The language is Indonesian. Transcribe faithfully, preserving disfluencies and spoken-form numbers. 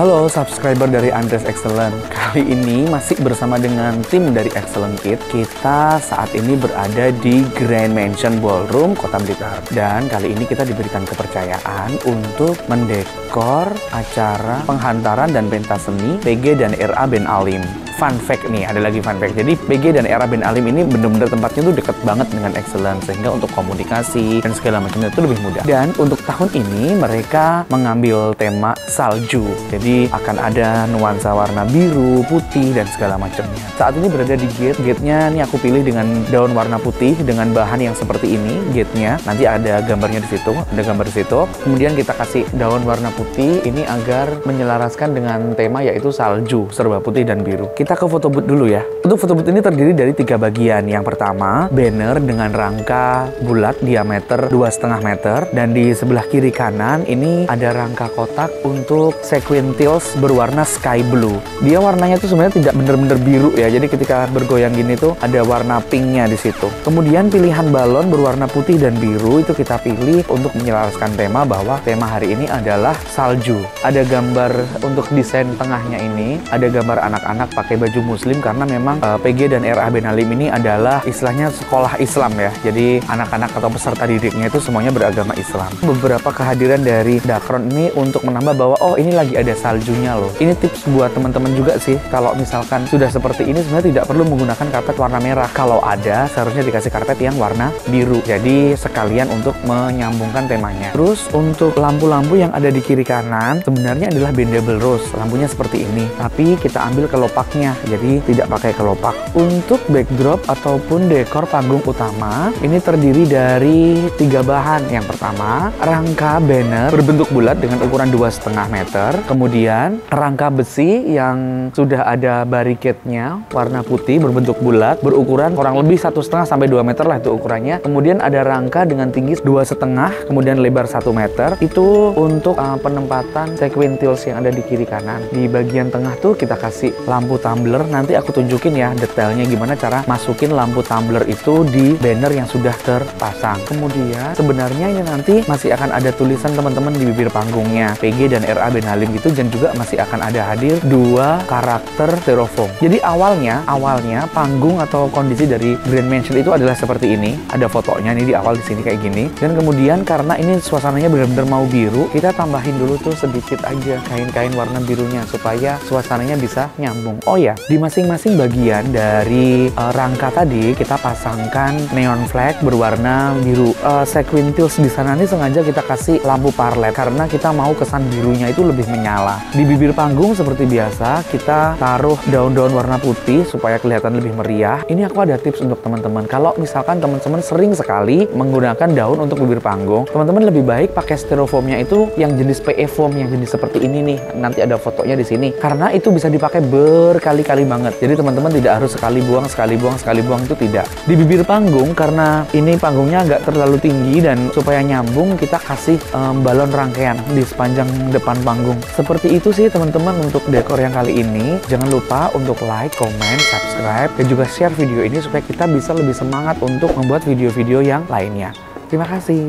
Halo subscriber dari Andres Excellent. Kali ini masih bersama dengan tim dari Excellent It. Kita saat ini berada di Grand Mansion Ballroom Kota Blitar. Dan kali ini kita diberikan kepercayaan untuk mendekor acara penghantaran dan pentas seni P G dan R A Ben Halim. Fun fact nih, ada lagi fun fact. Jadi P G dan R A Ben Halim ini bener-bener tempatnya tuh deket banget dengan Excellent, sehingga untuk komunikasi dan segala macamnya itu lebih mudah. Dan untuk tahun ini mereka mengambil tema salju, jadi akan ada nuansa warna biru, putih, dan segala macamnya. Saat ini berada di gate, gate-nya nih aku pilih dengan daun warna putih dengan bahan yang seperti ini. Gate-nya nanti ada gambarnya di situ, ada gambar di situ. Kemudian kita kasih daun warna putih ini agar menyelaraskan dengan tema, yaitu salju serba putih dan biru. Kita Kita ke foto booth dulu ya. Untuk foto booth ini terdiri dari tiga bagian. Yang pertama, banner dengan rangka bulat diameter dua koma lima meter. Dan di sebelah kiri kanan ini ada rangka kotak untuk sequin tiles berwarna sky blue. Dia warnanya tuh sebenarnya tidak benar-benar biru ya. Jadi ketika bergoyang gini tuh ada warna pinknya di situ. Kemudian pilihan balon berwarna putih dan biru itu kita pilih untuk menyelaraskan tema bahwa tema hari ini adalah salju. Ada gambar untuk desain tengahnya ini. Ada gambar anak-anak pakai baju muslim karena memang uh, P G dan R A Ben Halim ini adalah istilahnya sekolah Islam ya. Jadi anak-anak atau peserta didiknya itu semuanya beragama Islam. Beberapa kehadiran dari Dakron ini untuk menambah bahwa oh ini lagi ada saljunya loh. Ini tips buat teman-teman juga sih, kalau misalkan sudah seperti ini sebenarnya tidak perlu menggunakan karpet warna merah. Kalau ada seharusnya dikasih karpet yang warna biru. Jadi sekalian untuk menyambungkan temanya. Terus untuk lampu-lampu yang ada di kiri kanan sebenarnya adalah bendable rose. Lampunya seperti ini, tapi kita ambil kelopaknya. Jadi tidak pakai kelopak. Untuk backdrop ataupun dekor panggung utama ini terdiri dari tiga bahan. Yang pertama, rangka banner berbentuk bulat dengan ukuran dua koma lima meter. Kemudian rangka besi yang sudah ada bariketnya warna putih berbentuk bulat berukuran kurang lebih satu koma lima sampai dua meter lah itu ukurannya. Kemudian ada rangka dengan tinggi dua koma lima kemudian lebar satu meter. Itu untuk uh, penempatan sequin tiles yang ada di kiri kanan. Di bagian tengah tuh kita kasih lampu tamu. Nanti aku tunjukin ya detailnya gimana cara masukin lampu tumbler itu di banner yang sudah terpasang. Kemudian sebenarnya ini nanti masih akan ada tulisan teman-teman di bibir panggungnya P G dan R A Ben Halim gitu, dan juga masih akan ada hadir dua karakter styrofoam. Jadi awalnya awalnya panggung atau kondisi dari Grand Mansion itu adalah seperti ini. Ada fotonya nih di awal di sini kayak gini. Dan kemudian karena ini suasananya benar-benar mau biru, kita tambahin dulu tuh sedikit aja kain-kain warna birunya supaya suasananya bisa nyambung. Oh ya, di masing-masing bagian dari uh, rangka tadi kita pasangkan neon flag berwarna biru. Uh, sequin tiles di sana ini sengaja kita kasih lampu parlet karena kita mau kesan birunya itu lebih menyala. Di bibir panggung seperti biasa kita taruh daun-daun warna putih supaya kelihatan lebih meriah. Ini aku ada tips untuk teman-teman. Kalau misalkan teman-teman sering sekali menggunakan daun untuk bibir panggung, teman-teman lebih baik pakai styrofoamnya itu yang jenis P E foam, yang jenis seperti ini nih. Nanti ada fotonya di sini. Karena itu bisa dipakai berkali kali banget. Jadi teman-teman tidak harus sekali buang, sekali buang, sekali buang itu tidak. Di bibir panggung karena ini panggungnya agak terlalu tinggi dan supaya nyambung kita kasih um, balon rangkaian di sepanjang depan panggung. Seperti itu sih teman-teman untuk dekor yang kali ini. Jangan lupa untuk like, comment, subscribe dan juga share video ini supaya kita bisa lebih semangat untuk membuat video-video yang lainnya. Terima kasih.